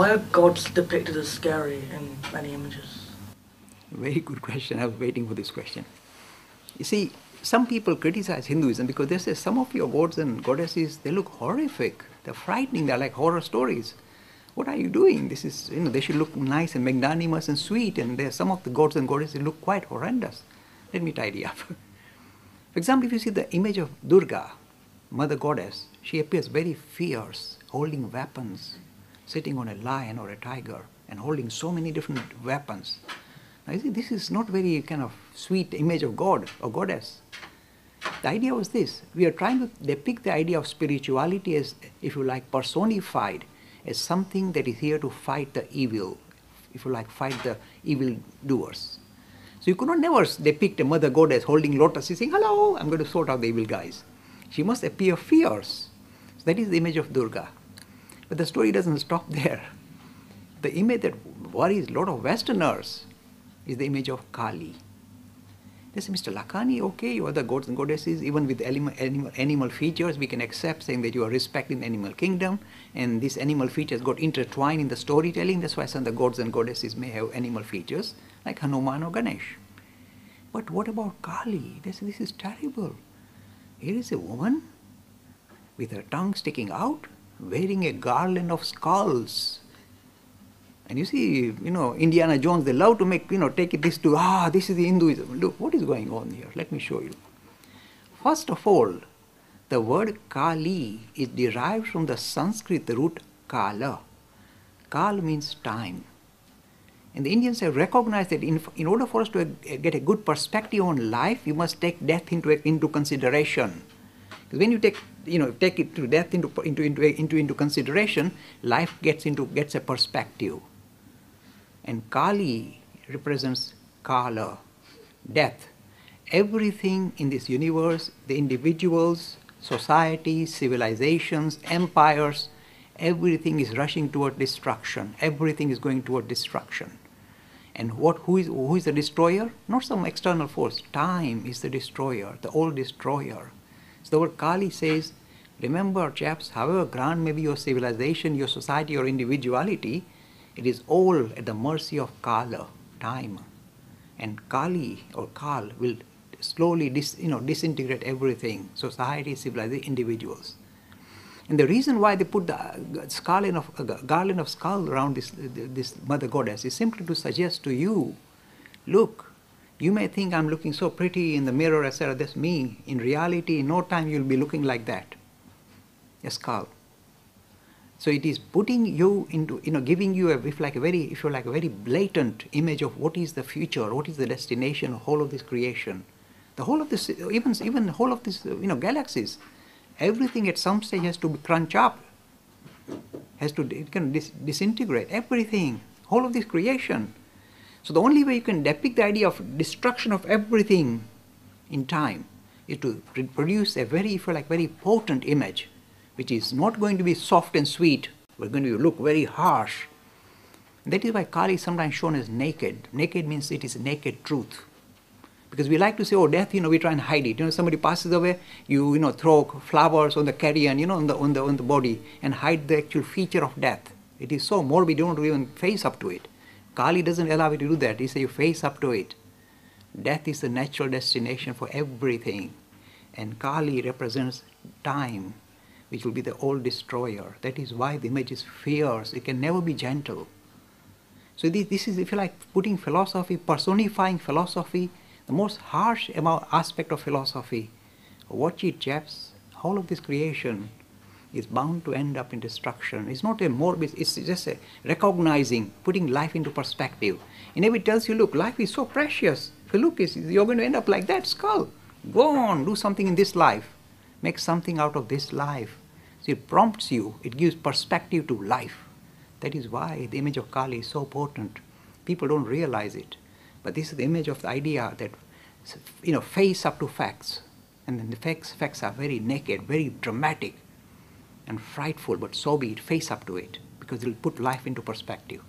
Why are gods depicted as scary in many images? Very good question. I was waiting for this question. You see, some people criticize Hinduism because they say some of your gods and goddesses, they look horrific. They're frightening. They're like horror stories. What are you doing? This is, you know, they should look nice and magnanimous and sweet, and there are some of the gods and goddesses look quite horrendous. Let me tidy up. For example, if you see the image of Durga, mother goddess, she appears very fierce, holding weapons, sitting on a lion or a tiger and holding so many different weapons. Now, you see, this is not very kind of sweet image of God or goddess. The idea was this: we are trying to depict the idea of spirituality as, if you like, personified, as something that is here to fight the evil, if you like, fight the evil doers. So you could not never depict a mother goddess holding lotus, saying, "Hello, I'm going to sort out the evil guys." She must appear fierce. So that is the image of Durga. But the story doesn't stop there. The image that worries a lot of Westerners is the image of Kali. They say, "Mr. Lakhani, okay, you are the gods and goddesses, even with animal features, we can accept, saying that you are respecting the animal kingdom, and these animal features got intertwined in the storytelling, that's why some of the gods and goddesses may have animal features, like Hanuman or Ganesh. But what about Kali?" They say, "This is terrible. Here is a woman with her tongue sticking out, wearing a garland of skulls." And you see, you know, Indiana Jones, they love to make, you know, take this to, this is the Hinduism. Look, what is going on here? Let me show you. First of all, the word Kali is derived from the Sanskrit root Kala. Kal means time. And the Indians have recognized that in order for us to get a good perspective on life, you must take death into consideration. Because when you take death into consideration, life gets a perspective. And Kali represents Kala, death. Everything in this universe, the individuals, societies, civilizations, empires, everything is rushing toward destruction. Everything is going toward destruction. And who is the destroyer? Not some external force. Time is the destroyer, the old destroyer. So the word Kali says, remember, chaps, however grand may be your civilization, your society, your individuality, it is all at the mercy of Kala, time. And Kali or Kal will slowly disintegrate everything, society, civilization, individuals. And the reason why they put the garland of skull around this mother goddess is simply to suggest to you, look, you may think I'm looking so pretty in the mirror, etc. That's me. In reality, in no time you'll be looking like that, a skull. So it is putting you into, giving you a very blatant image of what is the future, what is the destination of whole of this creation, the whole of this, even the whole of this, galaxies. Everything at some stage has to crunch up, it can disintegrate, everything, whole of this creation. So the only way you can depict the idea of destruction of everything in time is to produce a very, very potent image, which is not going to be soft and sweet, we're going to look very harsh. And that is why Kali is sometimes shown as naked. Naked means it is naked truth. Because we like to say, oh, death, we try and hide it. Somebody passes away, you throw flowers on the carrion, on the body, and hide the actual feature of death. It is so morbid, you don't even face up to it. Kali doesn't allow you to do that. He says you face up to it. Death is the natural destination for everything. And Kali represents time, which will be the old destroyer. That is why the image is fierce. It can never be gentle. So this is, if you like, putting philosophy, personifying philosophy, the most harsh aspect of philosophy. Watch it, chaps. All of this creation is bound to end up in destruction. It's not a morbid, it's just a recognizing, putting life into perspective. And if it tells you, look, life is so precious. If you look, you're going to end up like that skull. Go on, do something in this life. Make something out of this life. So it prompts you, it gives perspective to life. That is why the image of Kali is so potent. People don't realize it. But this is the image of the idea that, face up to facts. And then the facts are very naked, very dramatic and frightful, but so be it, face up to it, because it will put life into perspective.